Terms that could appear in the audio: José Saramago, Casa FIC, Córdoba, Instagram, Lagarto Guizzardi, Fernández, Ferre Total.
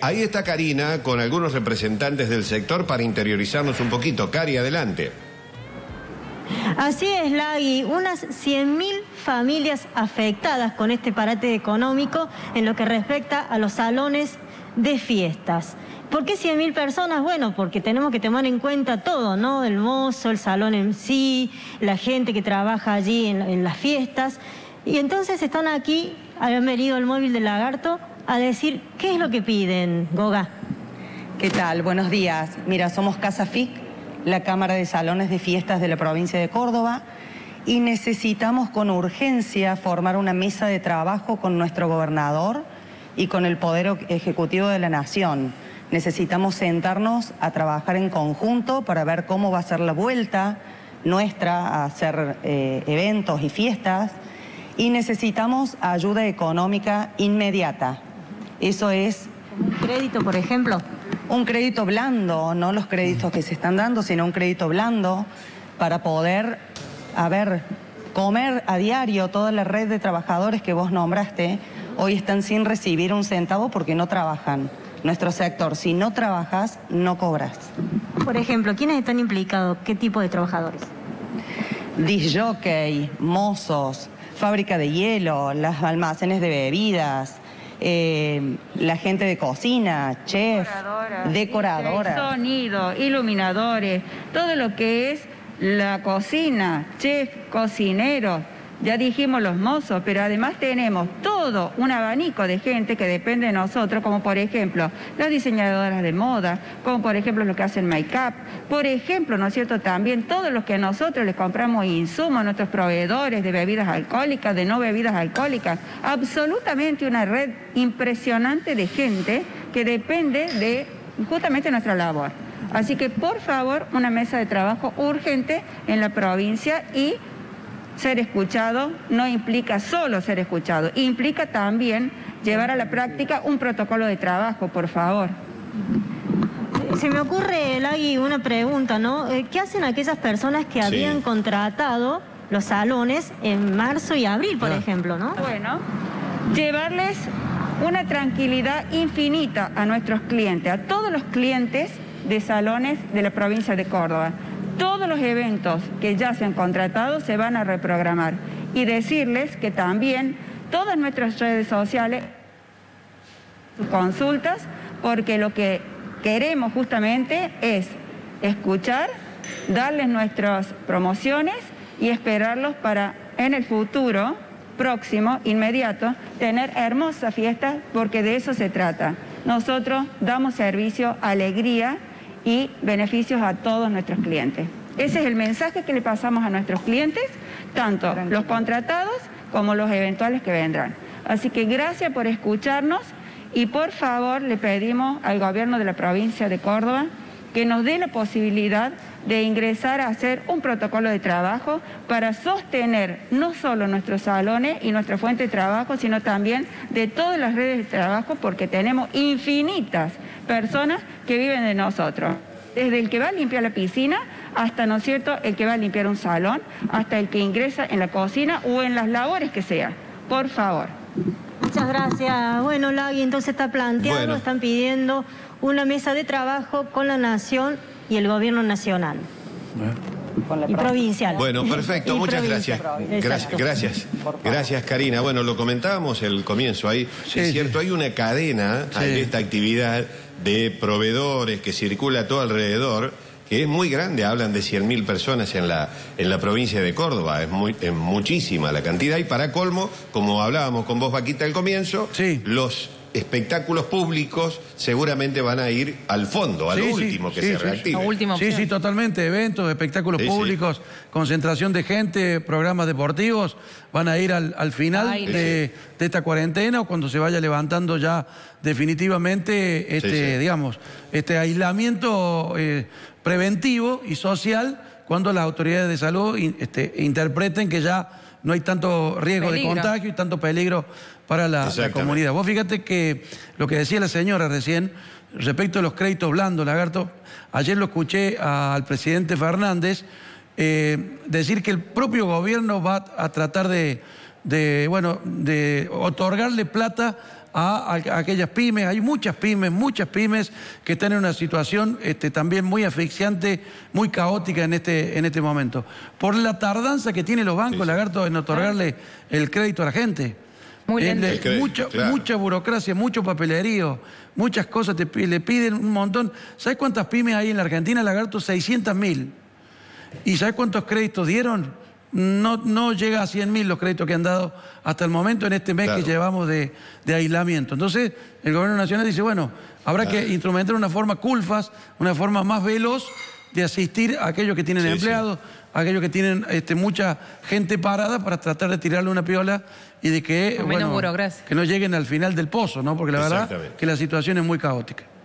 Ahí está Karina con algunos representantes del sector para interiorizarnos un poquito. Cari, adelante. Así es, Lagui. Unas 100.000 familias afectadas con este parate económico en lo que respecta a los salones de fiestas. ¿Por qué 100.000 personas? Bueno, porque tenemos que tomar en cuenta todo, ¿no? El mozo, el salón en sí, la gente que trabaja allí en las fiestas. Y entonces están aquí, han venido el móvil del Lagarto a decir, ¿qué es lo que piden, Goga? ¿Qué tal? Buenos días. Mira, somos Casa FIC, la Cámara de Salones de Fiestas de la provincia de Córdoba, y necesitamos con urgencia formar una mesa de trabajo con nuestro gobernador y con el Poder Ejecutivo de la Nación. Necesitamos sentarnos a trabajar en conjunto para ver cómo va a ser la vuelta nuestra a hacer eventos y fiestas, y necesitamos ayuda económica inmediata. Eso es... ¿Un crédito, por ejemplo? Un crédito blando, no los créditos que se están dando, sino un crédito blando para poder, comer a diario. Toda la red de trabajadores que vos nombraste, hoy están sin recibir un centavo porque no trabajan. Nuestro sector, si no trabajas, no cobras. Por ejemplo, ¿quiénes están implicados? ¿Qué tipo de trabajadores? Disjockey, mozos, fábrica de hielo, los almacenes de bebidas... la gente de cocina, chef, decoradora, sonido, iluminadores, todo lo que es la cocina, chef, cocineros, ya dijimos los mozos, pero además tenemos todo un abanico de gente que depende de nosotros, como por ejemplo las diseñadoras de moda, como por ejemplo los que hacen make-up, por ejemplo, ¿no es cierto?, también todos los que nosotros les compramos insumos, nuestros proveedores de bebidas alcohólicas, de no bebidas alcohólicas, absolutamente una red impresionante de gente que depende de justamente nuestra labor. Así que por favor, una mesa de trabajo urgente en la provincia. Y ser escuchado no implica solo ser escuchado, implica también llevar a la práctica un protocolo de trabajo, por favor. Se me ocurre, Lagui, una pregunta, ¿no? ¿Qué hacen aquellas personas que habían contratado los salones en marzo y abril, por ejemplo, ¿no? Bueno, llevarles una tranquilidad infinita a nuestros clientes, a todos los clientes de salones de la provincia de Córdoba. Todos los eventos que ya se han contratado se van a reprogramar, y decirles que también todas nuestras redes sociales, consultas, porque lo que queremos justamente es escuchar, darles nuestras promociones y esperarlos para en el futuro próximo, inmediato, tener hermosas fiestas, porque de eso se trata. Nosotros damos servicio, alegría y beneficios a todos nuestros clientes. Ese es el mensaje que le pasamos a nuestros clientes, tanto los contratados como los eventuales que vendrán. Así que gracias por escucharnos, y por favor le pedimos al gobierno de la provincia de Córdoba que nos dé la posibilidad de ingresar a hacer un protocolo de trabajo para sostener no solo nuestros salones y nuestra fuente de trabajo, sino también de todas las redes de trabajo, porque tenemos infinitas personas que viven de nosotros. Desde el que va a limpiar la piscina hasta, ¿no es cierto?, el que va a limpiar un salón, hasta el que ingresa en la cocina o en las labores que sea. Por favor. Muchas gracias. Bueno, Lagui, entonces está planteando, están pidiendo una mesa de trabajo con la Nación y el gobierno nacional. Y provincial. Bueno, perfecto, muchas gracias. Gracias, Karina. Bueno, lo comentábamos el comienzo ahí. Sí, es cierto, hay una cadena en esta actividad de proveedores que circula todo alrededor, que es muy grande. Hablan de 100.000 personas en la provincia de Córdoba, es muchísima la cantidad. Y para colmo, como hablábamos con vos, Vaquita, al comienzo, los espectáculos públicos seguramente van a ir al fondo, al último que se reactive. Sí, totalmente. Eventos, espectáculos públicos, concentración de gente, programas deportivos, van a ir al final de esta cuarentena, o cuando se vaya levantando ya definitivamente digamos, este aislamiento preventivo y social, cuando las autoridades de salud interpreten que ya no hay tanto riesgo de contagio y tanto peligro para la comunidad. Vos fíjate que lo que decía la señora recién respecto a los créditos blandos, Lagarto, ayer lo escuché al presidente Fernández decir que el propio gobierno va a tratar de otorgarle plata a aquellas pymes. Hay muchas pymes que están en una situación también muy asfixiante, muy caótica en este momento. Por la tardanza que tienen los bancos, sí, Lagarto, en otorgarle el crédito a la gente. Muy mucha burocracia, mucho papelerío, muchas cosas, le piden un montón. ¿Sabes cuántas pymes hay en la Argentina, Lagarto? 600.000. ¿Y sabes cuántos créditos dieron? No llega a 100.000 los créditos que han dado hasta el momento en este mes que llevamos de aislamiento. Entonces, el Gobierno Nacional dice, bueno, habrá que instrumentar una forma culfas, una forma más veloz de asistir a aquellos que tienen empleados, a aquellos que tienen mucha gente parada, para tratar de tirarle una piola y de que, bueno, que no lleguen al final del pozo, ¿no? Porque la verdad que la situación es muy caótica.